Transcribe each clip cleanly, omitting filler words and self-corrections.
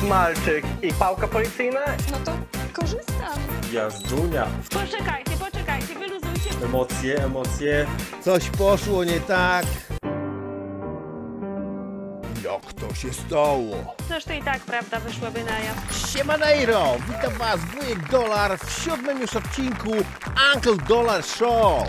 smalczyk i pałka policyjna? No to korzystam. Jazdunia. Poczekajcie, poczekajcie, wyluzujcie. Emocje, emocje. Coś poszło nie tak. Jak to się stało? Zresztą i tak prawda wyszłaby na jaw. Siemanejro, witam was Wujek Dolar w 7. już odcinku Uncle Dollar Show.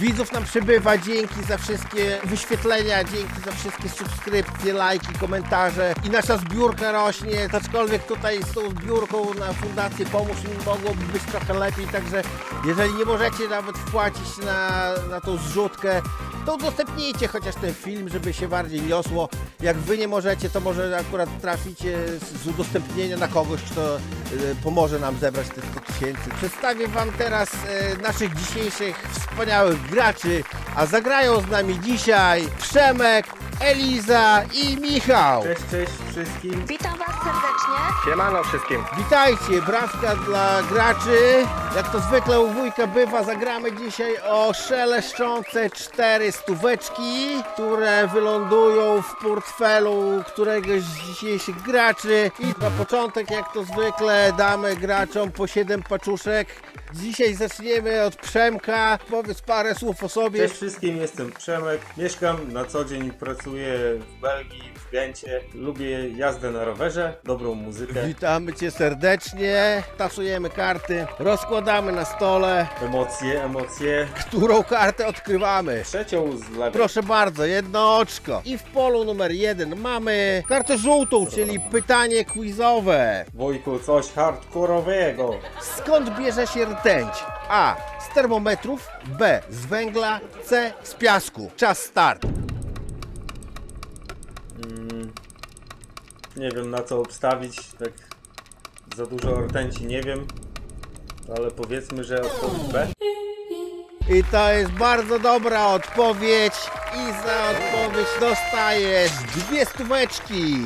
Widzów nam przybywa, dzięki za wszystkie wyświetlenia, dzięki za wszystkie subskrypcje, lajki, komentarze i nasza zbiórka rośnie, aczkolwiek tutaj z tą zbiórką na Fundację Pomóż im mogłoby być trochę lepiej, także jeżeli nie możecie nawet wpłacić na tą zrzutkę, to udostępnijcie chociaż ten film, żeby się bardziej niosło. Jak wy nie możecie, to może akurat traficie z udostępnienia na kogoś, kto pomoże nam zebrać te 100 tysięcy. Przedstawię wam teraz naszych dzisiejszych wspaniałych graczy, a zagrają z nami dzisiaj Przemek, Eliza i Michał. Cześć, cześć wszystkim. Witam was serdecznie. Siemano wszystkim. Witajcie, brawka dla graczy. Jak to zwykle u wujka bywa, zagramy dzisiaj o szeleszczące 4 stóweczki, które wylądują w portfelu któregoś z dzisiejszych graczy. I na początek, jak to zwykle, damy graczom po 7 paczuszek. Dzisiaj zaczniemy od Przemka. Powiedz parę słów o sobie. Cześć wszystkim, jestem Przemek. Mieszkam na co dzień, pracuję w Belgii, w Gencie. Lubię jazdę na rowerze, dobrą muzykę. Witamy cię serdecznie. Tasujemy karty, rozkładamy na stole. Emocje, emocje. Którą kartę odkrywamy? Trzecią z lewej. Proszę bardzo, jedno oczko. I w polu numer 1 mamy kartę żółtą, czyli pytanie quizowe. Wojku, coś hardkorowego. Skąd bierze się rtęć? A. Z termometrów. B. Z węgla. C. Z piasku. Czas start. Nie wiem, na co obstawić, tak za dużo rtęci nie wiem, ale powiedzmy, że odpowiedź B. I to jest bardzo dobra odpowiedź i za odpowiedź dostajesz 2 stóweczki.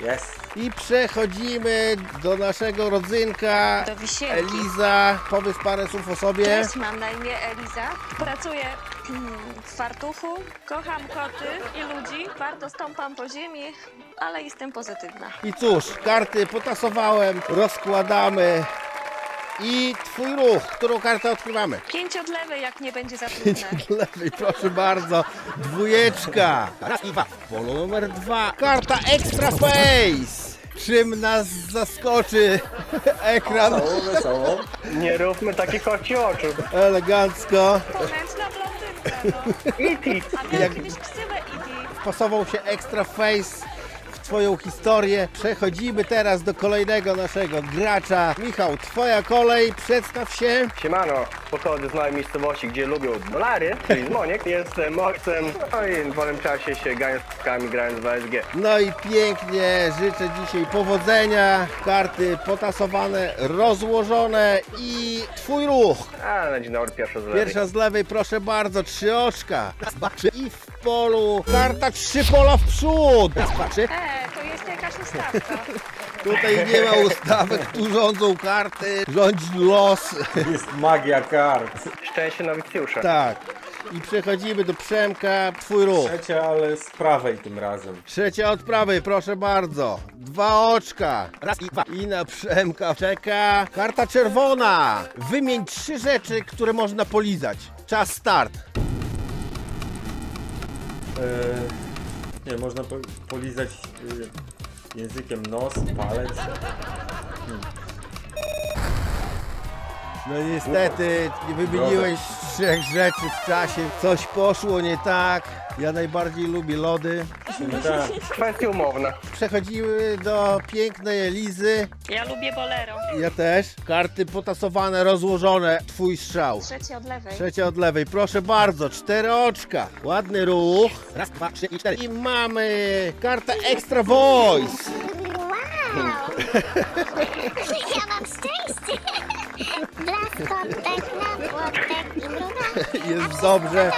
Jest. I przechodzimy do naszego rodzynka, do Wisienki. Eliza, powiedz parę słów o sobie. Cześć, mam na imię Eliza. Pracuję w Fartuchu, kocham koty i ludzi, bardzo stąpam po ziemi, ale jestem pozytywna. I cóż, karty potasowałem, rozkładamy. I twój ruch, którą kartę odkrywamy? 5 od lewej, jak nie będzie za trudne. 5 od lewej, proszę bardzo. 2. Raz i dwa. Polo numer 2. Karta Extra Face. Czym nas zaskoczy ekran? Wesoło. Nie róbmy takich koci oczu. Elegancko. Poręczna blondynka, no. Iti. A miał kiedyś ksywę Iti. Wpasował się Extra Face twoją historię. Przechodzimy teraz do kolejnego naszego gracza. Michał, twoja kolej, przedstaw się. Siemano, pochodzę z małej miejscowości, gdzie lubią dolary, czyli Moniek. Jestem mokcem, no i w wolnym czasie się ganiam z ptkami, grając w ASG. No i pięknie, życzę dzisiaj powodzenia. Karty potasowane, rozłożone i twój ruch. A, na dzień dobry, pierwsza z lewej. Pierwsza z lewej, proszę bardzo, 3 oczka. Raz, dwa, trzy. I w polu karta 3 pola w przód. Raz, dwa, trzy. To jest jakaś ustawka. Tutaj nie ma ustawek, tu rządzą karty, rządzi los. Jest magia kart. Szczęście nowicjusza. Tak. I przechodzimy do Przemka, twój ruch. Trzecia, ale z prawej tym razem. Trzecia od prawej, proszę bardzo. 2 oczka. Raz i dwa. I na Przemka czeka karta czerwona. Wymień 3 rzeczy, które można polizać. Czas start. Nie, można polizać językiem nos, palec. No niestety, nie wymieniłeś 3 rzeczy w czasie. Coś poszło nie tak. Ja najbardziej lubię lody. Tak. Kwestia umowna. Przechodzimy do pięknej Elizy. Ja lubię bolero. Ja też. Karty potasowane, rozłożone. Twój strzał. Trzecia od lewej. Trzecia od lewej. Proszę bardzo, 4 oczka. Ładny ruch. Raz, dwa, trzy i 4. I mamy kartę Extra Voice. Wow. Ja mam szczęście. Dla Kotek na płotek i bruda. Jest dobrze.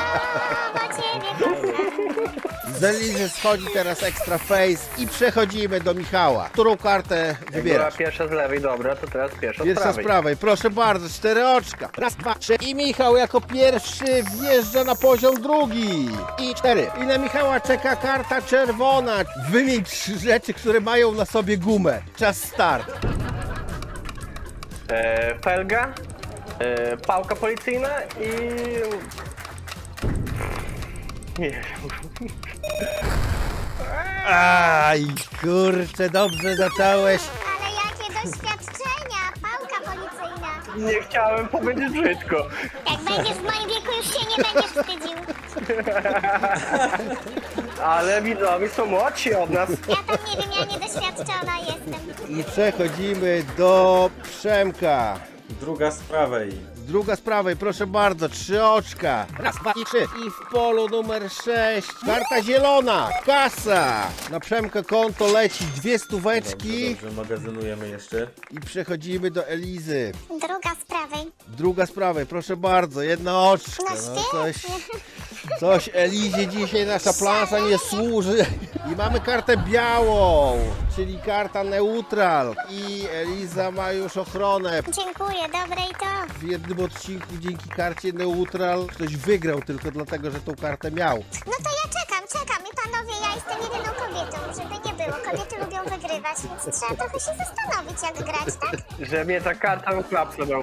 Z Elizy schodzi teraz Extra Face i przechodzimy do Michała. Którą kartę wybierasz? Była pierwsza z lewej, dobra, to teraz pierwsza z prawej. Pierwsza z prawej, proszę bardzo, 4 oczka. Raz, dwa, trzy. I Michał jako pierwszy wjeżdża na poziom drugi. I 4. I na Michała czeka karta czerwona. Wymień 3 rzeczy, które mają na sobie gumę. Czas start. Felga, pałka policyjna i... nie wiem. Aj, kurczę, dobrze zacząłeś. Ale jakie doświadczenia, pałka policyjna. Nie chciałem powiedzieć brzydko. Jak będziesz w moim wieku, już się nie będziesz wstydził. Ale widzowie są młodsi od nas. Ja tam nie wiem, ja niedoświadczona jestem. I przechodzimy do Przemka. Druga z prawej. Druga z prawej, proszę bardzo, 3 oczka. Raz, dwa i 3. I w polu numer 6. Karta zielona, kasa. Na Przemkę konto leci 2 stóweczki. Dobrze, dobrze, magazynujemy jeszcze. I przechodzimy do Elizy. Druga z prawej. Druga z prawej, proszę bardzo, 1 oczko. No coś Elizie dzisiaj nasza plansza nie służy. I mamy kartę białą, czyli karta neutral. I Eliza ma już ochronę. Dziękuję, dobre i to. W jednym odcinku dzięki karcie neutral ktoś wygrał tylko dlatego, że tą kartę miał. No to ja czekam i panowie, ja jestem jedyną kobietą, żeby nie było. Kobiety lubią wygrywać, więc trzeba trochę się zastanowić, jak grać, tak? Że mnie ta karta uklapsnął.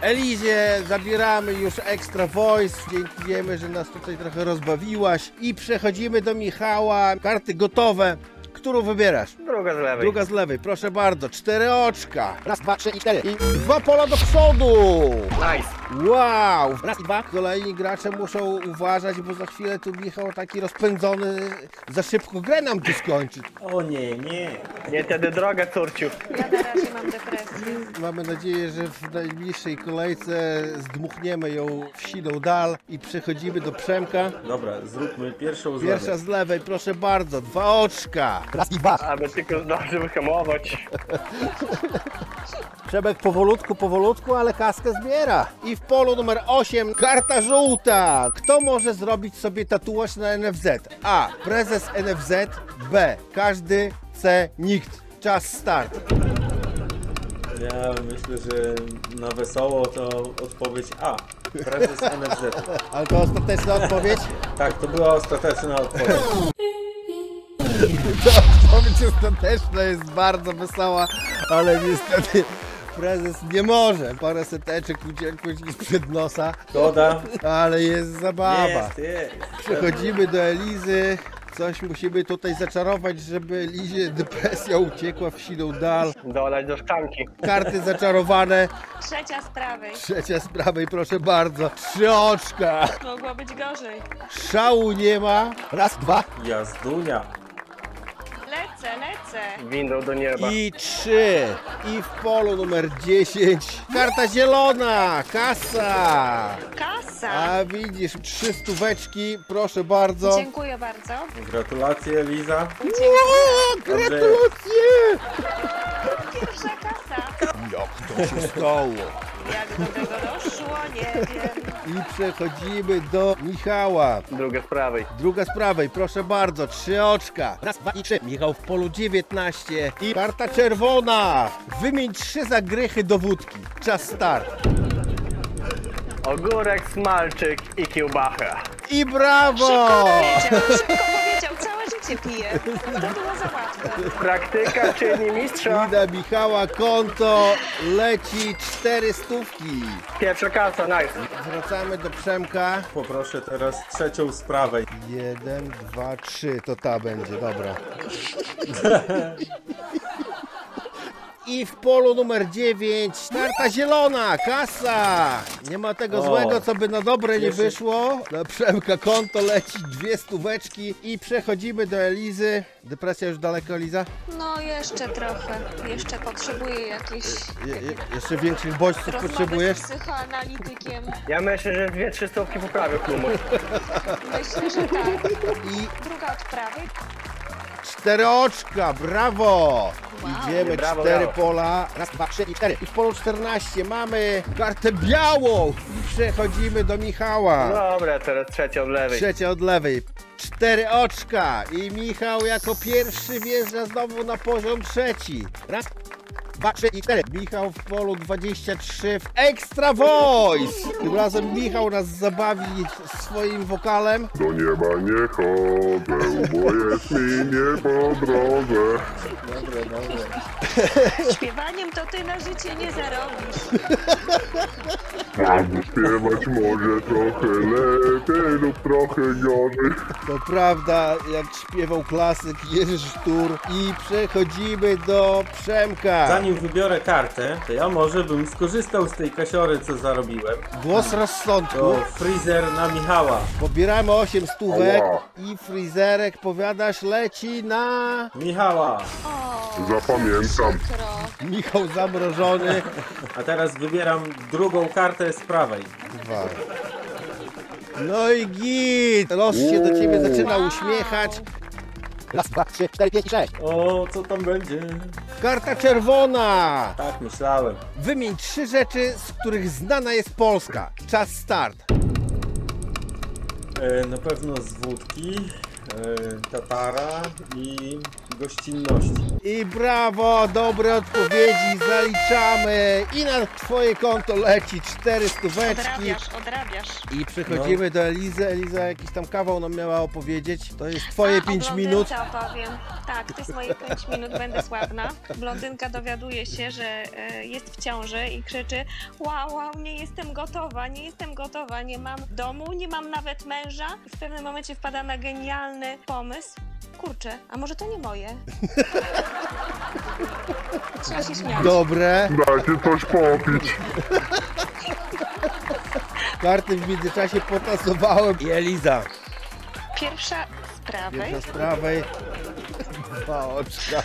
Elizie, zabieramy już Extra Voice. Dziękujemy, że nas tutaj trochę rozbawiłaś. I przechodzimy do Michała. Karty gotowe. Którą wybierasz? Druga z lewej. Druga z lewej, proszę bardzo. 4 oczka. Raz, dwa, trzy i 4. I 2 pola do przodu. Nice. Wow. Raz i 2. Kolejni gracze muszą uważać, bo za chwilę tu Michał taki rozpędzony za szybko grę nam tu skończy. O nie, nie. Nie tedy droga, córciu. Ja na razie mam depresję. Mamy nadzieję, że w najbliższej kolejce zdmuchniemy ją w siną dal i przechodzimy do Przemka. Dobra, zróbmy pierwszą z lewej. Pierwsza z lewej, proszę bardzo. 2 oczka. Raz i 2. Aby tylko dobrze wyhamować. Przemek powolutku, ale kaskę zbiera. I w polu numer 8 karta żółta. Kto może zrobić sobie tatuaż na NFZ? A. Prezes NFZ. B. Każdy. C. Nikt. Czas start. Ja myślę, że na wesoło to odpowiedź A. Prezes NFZ. Ale to ostateczna odpowiedź? Tak, to była ostateczna odpowiedź. Ta odpowiedź ostateczna jest bardzo wesoła, ale niestety prezes nie może. Parę seteczek uciekłeś i sprzed nosa. Szkoda. Ale jest zabawa. Jest. Przechodzimy do Elizy. Coś musimy tutaj zaczarować, żeby Elizie depresja uciekła w siną dal. Dolać do szklanki. Karty zaczarowane. Trzecia z prawej. Trzecia z prawej, proszę bardzo. 3 oczka. Mogło być gorzej. Szału nie ma. Raz, dwa. Jazdunia. Lecę. Windą do nieba. I 3. I w polu numer 10. Karta zielona. Kasa. Kasa. A widzisz, 3 stóweczki. Proszę bardzo. Dziękuję bardzo. Gratulacje, Eliza. Gratulacje. Pierwsza kasa. Jak to się stało? Jak do tego doszło, nie wiem. I przechodzimy do Michała. Druga z prawej. Druga z prawej, proszę bardzo, 3 oczka. Raz, dwa i 3. Michał w polu 19. I karta czerwona. Wymień 3 zagrychy do wódki. Czas start. Ogórek, smalczyk i kiełbacha. I brawo! Szybko powiedział, całe życie pije. To było za łatwe. Praktyka czyni mistrza. I na Michała konto leci 4 stówki. Pierwsza kasa, nice. Wracamy do Przemka. Poproszę teraz 3 z prawej. 1, 2, 3, to ta będzie, dobra. I w polu numer 9 karta zielona, kasa. Nie ma tego złego, co by na dobre nie wyszło. Na Przemka konto leci 2 stóweczki i przechodzimy do Elizy. Depresja już daleko, Eliza? No jeszcze trochę, jeszcze potrzebuję jakiejś... Jeszcze większych bodźców potrzebujesz? Z psychoanalitykiem. Ja myślę, że 2-3 stówki poprawię humor. Myślę, że tak. I... Druga od prawej. Cztery oczka, brawo! Wow. Idziemy, brawo, cztery brawo. Pola. Raz, dwa, trzy i cztery. I w polu 14 mamy kartę białą. Przechodzimy do Michała. Dobra, teraz trzecia od lewej. Trzecia od lewej. Cztery oczka. I Michał jako pierwszy wjeżdża znowu na poziom trzeci. Raz, dwa, trzy i cztery. Michał w polu 23 w Extra Voice. Tym razem Michał nas zabawi swoim wokalem. Do nieba nie chodzę, bo jest mi nie po drodze. Dobre, dobre. Śpiewaniem to ty na życie nie zarobisz. Każdy śpiewać może trochę lepiej lub trochę gorzej. To prawda, jak śpiewał klasyk Jerzy Sztur. I przechodzimy do Przemka. Zanim wybiorę kartę, to ja może bym skorzystał z tej kasiory, co zarobiłem. Głos rozsądku. To freezer na Michała. Pobieramy 8 stówek i freezerek, powiadasz, leci na... Michała. Zapamiętam. Michał zamrożony. A teraz wybieram drugą kartę z prawej. Dwa. No i git! Los się do ciebie zaczyna uśmiechać. Raz, dwa, trzy, cztery, pięć i sześć. O, co tam będzie? Karta czerwona! Tak myślałem. Wymień 3 rzeczy, z których znana jest Polska. Czas start. Na pewno z wódki, tatara i gościnności. I brawo, dobre odpowiedzi, zaliczamy. I na twoje konto leci 4 stóweczki. Odrabiasz. I przechodzimy do Elizy. Eliza jakiś tam kawał nam miała opowiedzieć. To jest twoje 5 minut. Opowiem. Tak, to jest moje 5 minut, będę sławna. Blondynka dowiaduje się, że jest w ciąży i krzyczy: wow, wow, nie jestem gotowa, nie jestem gotowa, nie mam domu, nie mam nawet męża. W pewnym momencie wpada na genialny pomysł. Kurczę, a może to nie moje? Trzeba się śmiać. Dobre. Dajcie coś popić. Karty w międzyczasie potasowałem. I Eliza. Pierwsza z prawej. Pierwsza z prawej. Dwa oczka.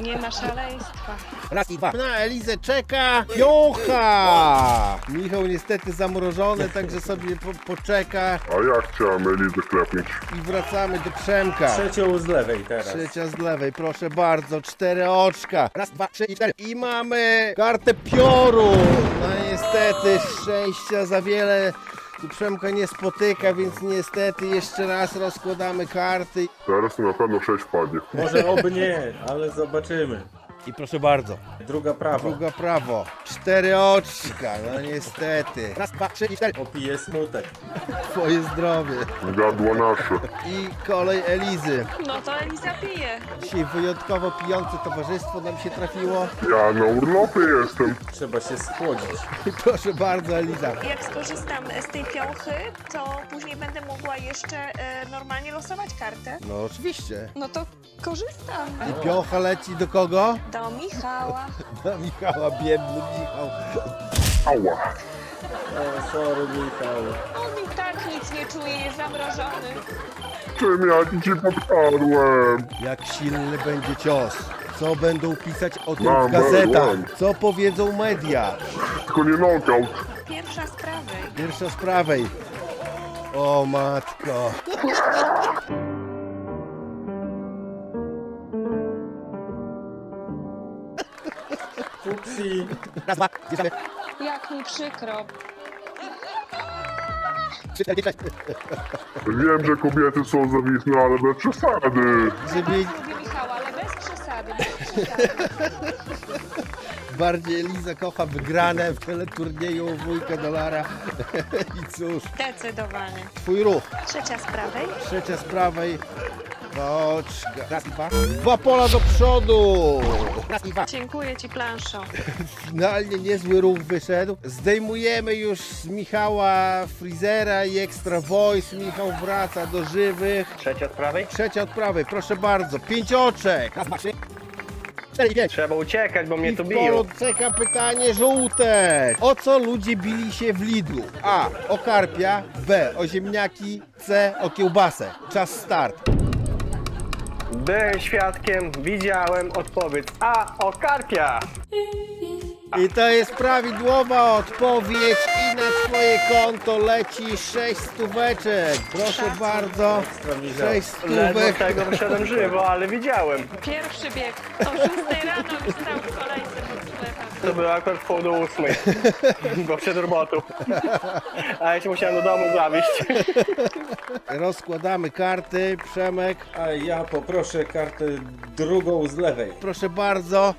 Nie ma szaleństwa. Raz i dwa. Na Elizę czeka piocha. Michał niestety zamrożony, także sobie poczeka. A ja chciałem Elizę klepnąć. I wracamy do Przemka. Trzecią z lewej teraz. Trzecia z lewej, proszę bardzo. 4 oczka. Raz, dwa, trzy i cztery. I mamy kartę pioru. No niestety szczęścia za wiele tu Przemka nie spotyka, więc niestety jeszcze raz rozkładamy karty. Teraz na pewno 6 wpadnie. Może oby nie, ale zobaczymy. I proszę bardzo. Druga prawo. Druga prawo. 4 oczka, no niestety. Raz, dwa, trzy i cztery. Opiję smutek. Twoje zdrowie. Gadło nasze. I kolej Elizy. No to Eliza pije. Dzisiaj wyjątkowo pijące towarzystwo nam się trafiło. Ja na urlopie jestem. Trzeba się schłodzić. I proszę bardzo, Eliza. Jak skorzystam z tej piąchy, to później będę mogła jeszcze normalnie losować kartę. No oczywiście. No to korzystam. I piącha leci do kogo? Do Michała. Do Michała, biedny Michał. Ała. O, sorry Michał. On i tak nic nie czuje, jest zamrożony. Czym ja cię podparłem? Jak silny będzie cios. Co będą pisać o tym w gazetach? Co powiedzą media? Tylko nie knockout. Pierwsza z prawej. Pierwsza z prawej. O matko. Upsi. Raz, dwa, zjeżdżamy. Jak mi przykro. Wiem, że kobiety są zawisne, ale bez przesady. Lubię Michała, ale bez przesady. Bardziej Eliza kocha wygrane w teleturnieju Wujka Dolara. I cóż. Zdecydowanie. Twój ruch. Trzecia z prawej. Trzecia z prawej. Oczka. Raz i dwa. Dwa pola do przodu. Raz i dwa. Dziękuję ci, planszo. Finalnie niezły ruch wyszedł. Zdejmujemy już z Michała freezera i Extra Voice. Michał wraca do żywych. Trzecia od prawej? Trzecia od prawej, proszę bardzo. 5 oczek. Raz, dwa, trzy. Trzeba uciekać, bo mnie tu biją. Czeka pytanie żółte. O co ludzie bili się w Lidlu? A. O karpia. B. O ziemniaki. C. O kiełbasę. Czas start. Byłem świadkiem, widziałem, odpowiedź A. O karpia! I to jest prawidłowa odpowiedź i na swoje konto leci 6 stóweczek. Proszę bardzo, 6 stówek. Ledwo tego wyszedłem żywo, ale widziałem. Pierwszy bieg, o 6 rano już stał w kolejce pod sklepem. To było akurat pół do 8, bo przed robotą. A ja się musiałem do domu zawieźć. Rozkładamy karty, Przemek. A ja poproszę kartę drugą z lewej. Proszę bardzo.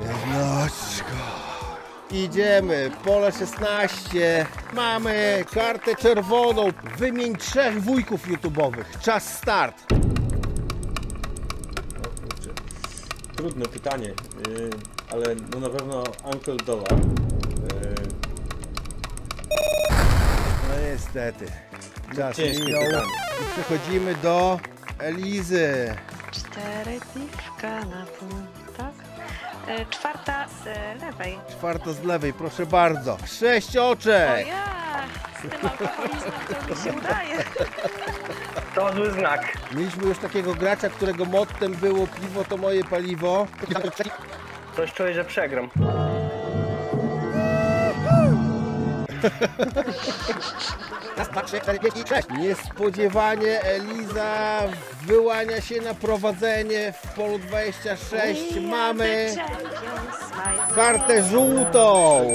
Jednoczko. Idziemy, pole 16. Mamy kartę czerwoną. Wymień 3 wujków YouTube'owych. Czas start. Trudne pytanie, ale no na pewno Uncle Dollar. No niestety. Czas minął. I przechodzimy do Elizy. 4 piwka na punktach. 4ta z lewej. 4ta z lewej, proszę bardzo. 6 oczek. O ja, z tym alkoholizmem to mi się udaje. To zły znak. Mieliśmy już takiego gracza, którego mottem było piwo to moje paliwo. Coś czuję, że przegram. Raz, dwa, trzy, cztery, pięć i sześć. Niespodziewanie Eliza wyłania się na prowadzenie w polu 26. Mamy kartę żółtą.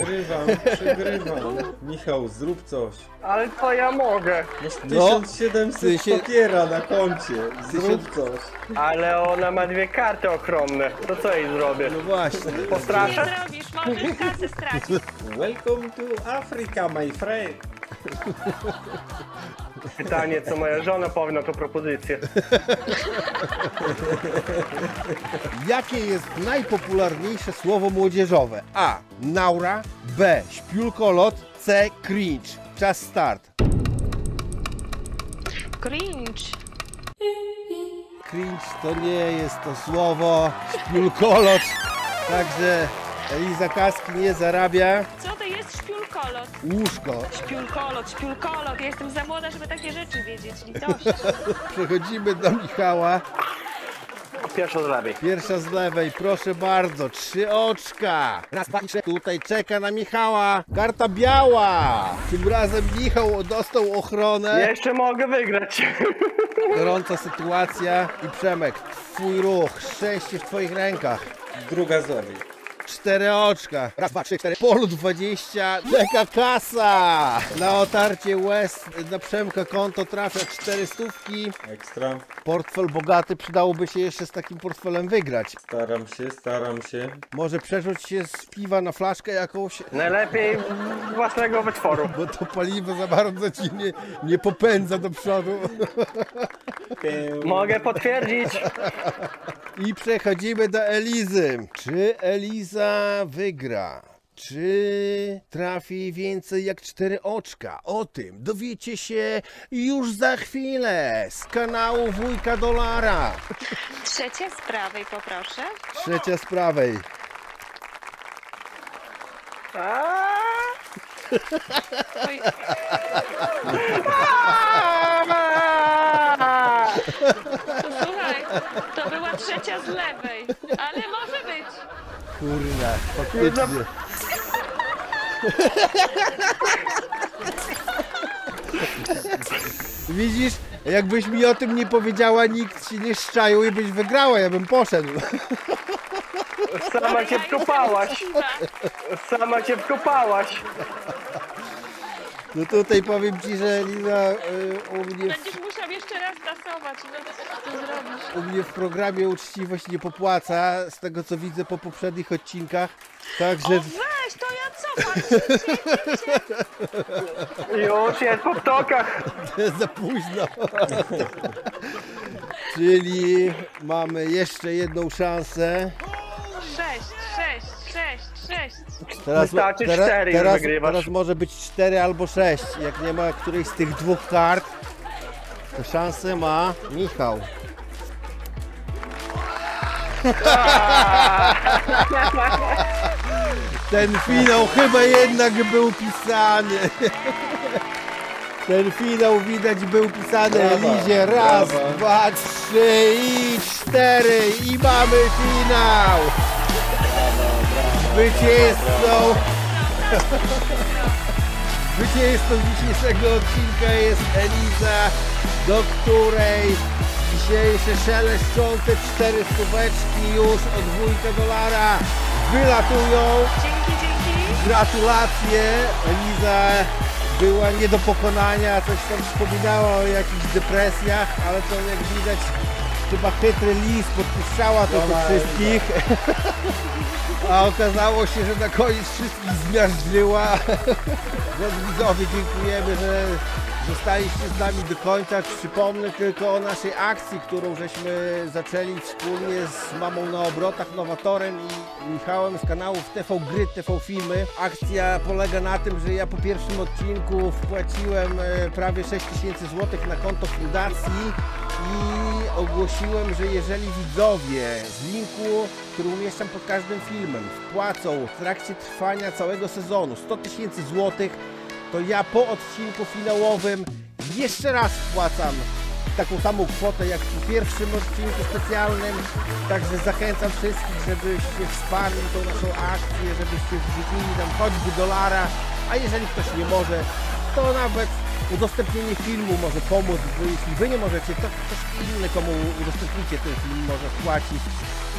Przegrywam. Michał, zrób coś. Ale to ja mogę. No, 1700 papiera na koncie. Zrób coś. Ale ona ma 2 karty okromne. To co jej zrobię? No właśnie. Postraszę? Nie zrobisz, możesz kasę stracić. Welcome to Africa, my friend. Pytanie, co moja żona powie na tą propozycję. Jakie jest najpopularniejsze słowo młodzieżowe? A. Naura. B. Śpiulkolot. C. Cringe. Czas start. Cringe. Cringe to nie jest to słowo. Śpiulkolot. Także Eliza kaski nie zarabia. Śpiulkolot. Łóżko. Śpiulkolot, śpiulkolot. Ja jestem za młoda, żeby takie rzeczy wiedzieć. Litość. Przechodzimy do Michała. Pierwsza z lewej. Pierwsza z lewej, proszę bardzo. 3 oczka. Raz, dwa, trzy. Tutaj czeka na Michała. Karta biała. Tym razem Michał dostał ochronę. Jeszcze mogę wygrać. Gorąca sytuacja. I Przemek, twój ruch. Szczęście w twoich rękach. Druga z lewej. 4 oczka. Raz, dwa, trzy, cztery. Polu 20. Czeka kasa. Na otarcie West na Przemka konto trafia 4 stówki. Ekstra. Portfel bogaty. Przydałoby się jeszcze z takim portfelem wygrać. Staram się, staram się. Może przerzuć się z piwa na flaszkę jakąś. Najlepiej własnego wytworu. Bo to paliwo za bardzo ci nie popędza do przodu. Mogę potwierdzić. I przechodzimy do Elizy. Czy Eliza wygra? Czy trafi więcej jak 4 oczka? O tym dowiecie się już za chwilę z kanału Wujka Dolara. Trzecia z prawej, poproszę. Trzecia z prawej. Słuchaj, to była trzecia z lewej, ale może być. Kurna, faktycznie. Widzisz, jakbyś mi o tym nie powiedziała, nikt ci nie szczaił i byś wygrała, ja bym poszedł. Sama cię wkopałaś. Sama cię wkopałaś. No tutaj powiem ci, że Lina u mnie... Będziesz musiał jeszcze raz tasować, to zrobisz. U mnie w programie uczciwość nie popłaca, z tego co widzę po poprzednich odcinkach. Także... O weź, to ja cofam się. Już jest po ptokach. Za późno. Czyli mamy jeszcze jedną szansę. 6. Wystarczy 4 już wygrywasz. Teraz może być 4 albo 6. Jak nie ma którejś z tych 2 kart, to szansę ma Michał. Ten finał chyba jednak był pisany. Ten finał widać był pisany Elizie. Raz, brawa. Dwa, trzy i cztery. I mamy finał. Zwycięzcą dzisiejszego odcinka jest Eliza, do której dzisiejsze szeleszczące 4 stóweczki już od Wujka Dolara wylatują. Dzięki, dzięki. Gratulacje. Eliza była nie do pokonania, coś tam wspominała o jakichś depresjach, ale to jak widać chyba chytry lis podpuszczała to do wszystkich. A okazało się, że na koniec wszystkich zmiażdżyła. Widzowie, dziękujemy, że zostaliście z nami do końca. Przypomnę tylko o naszej akcji, którą żeśmy zaczęli wspólnie z Mamą na Obrotach, Nowatorem i Michałem z kanałów TV Gry, TV Filmy. Akcja polega na tym, że ja po pierwszym odcinku wpłaciłem prawie 6000 zł na konto fundacji i ogłosiłem, że jeżeli widzowie z linku, który umieszczam pod każdym filmem, wpłacą w trakcie trwania całego sezonu 100 000 złotych, to ja po odcinku finałowym jeszcze raz wpłacam taką samą kwotę jak w pierwszym odcinku specjalnym. Także zachęcam wszystkich, żebyście wsparli tą naszą akcję, żebyście wrzucili tam choćby dolara, a jeżeli ktoś nie może, to nawet udostępnienie filmu może pomóc, bo jeśli wy nie możecie, to ktoś inny, komu udostępnicie ten film, może wpłacić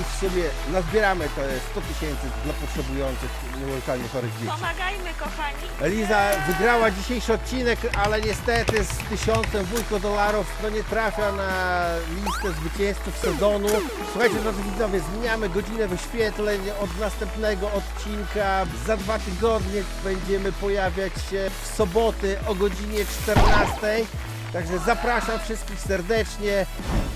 i w sumie nazbieramy te 100 000 dla potrzebujących nieuleczalnie chorych dzieci. Pomagajmy, kochani! Eliza wygrała dzisiejszy odcinek, ale niestety z 1000 Wujko Dolarów to nie trafia na listę zwycięzców sezonu. Słuchajcie, drodzy widzowie, zmieniamy godzinę wyświetleń. Od następnego odcinka za 2 tygodnie będziemy pojawiać się w soboty o godzinie 14. Także zapraszam wszystkich serdecznie,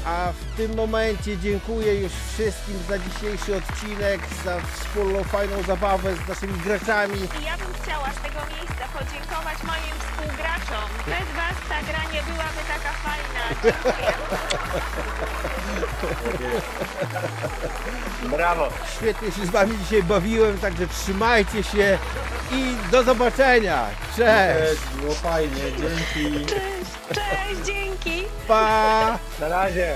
a w tym momencie dziękuję już wszystkim za dzisiejszy odcinek, za wspólną fajną zabawę z naszymi graczami. I ja bym chciała z tego miejsca podziękować moim współgraczom. Bez was ta gra nie byłaby taka fajna. Dziękuję. Brawo. Świetnie się z wami dzisiaj bawiłem, także trzymajcie się i do zobaczenia. Cześć. Było fajnie, dzięki. Cześć, dzięki! Pa! Na razie!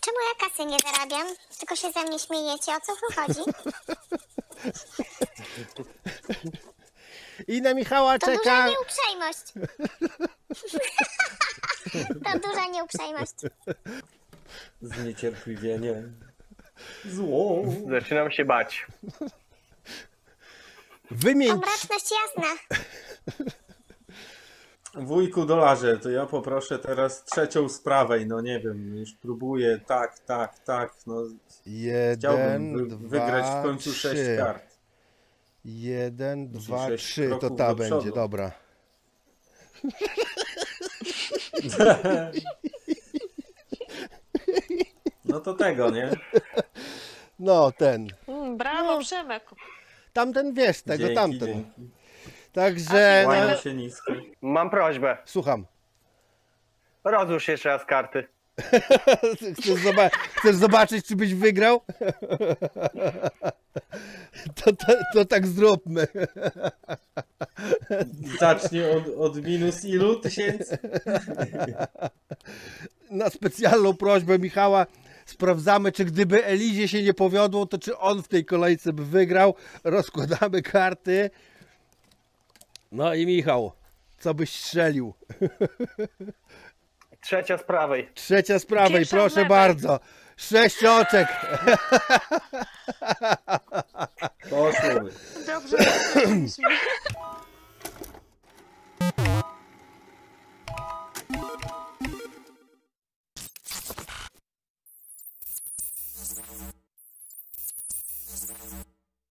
Czemu ja kasy nie zarabiam? Tylko się ze mnie śmiejecie, o co tu chodzi? I na Michała to czeka... To duża nieuprzejmość! To duża nieuprzejmość! Zniecierpliwienie... Zło... Zaczynam się bać. Wymień... To mroczność jasna! Wujku Dolarze, to ja poproszę teraz 3. z prawej, no nie wiem, już próbuję, tak, no... Chciałbym wygrać w końcu 6 kart. 1, 2, 3, to ta będzie, dobra. No to tego, nie? No, ten. Brawo, no. Przemek. Tamten, wiesz, tego, dzięki, tamten. Dzięki. Także... się nisko. Mam prośbę. Słucham. Rozłóż jeszcze raz karty. Chcesz zobaczyć, czy byś wygrał? To tak zróbmy. Zacznie od minus ilu tysięcy? Na specjalną prośbę Michała sprawdzamy, czy gdyby Elizie się nie powiodło, to czy on w tej kolejce by wygrał. Rozkładamy karty. No i Michał, co byś strzelił? 3. z prawej. 3. z prawej, proszę bardzo. 6 oczek. Dobrze.